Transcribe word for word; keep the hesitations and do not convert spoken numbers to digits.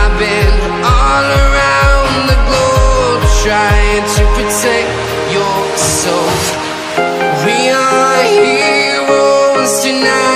I've been all around the globe, trying to protect your soul. We are heroes tonight.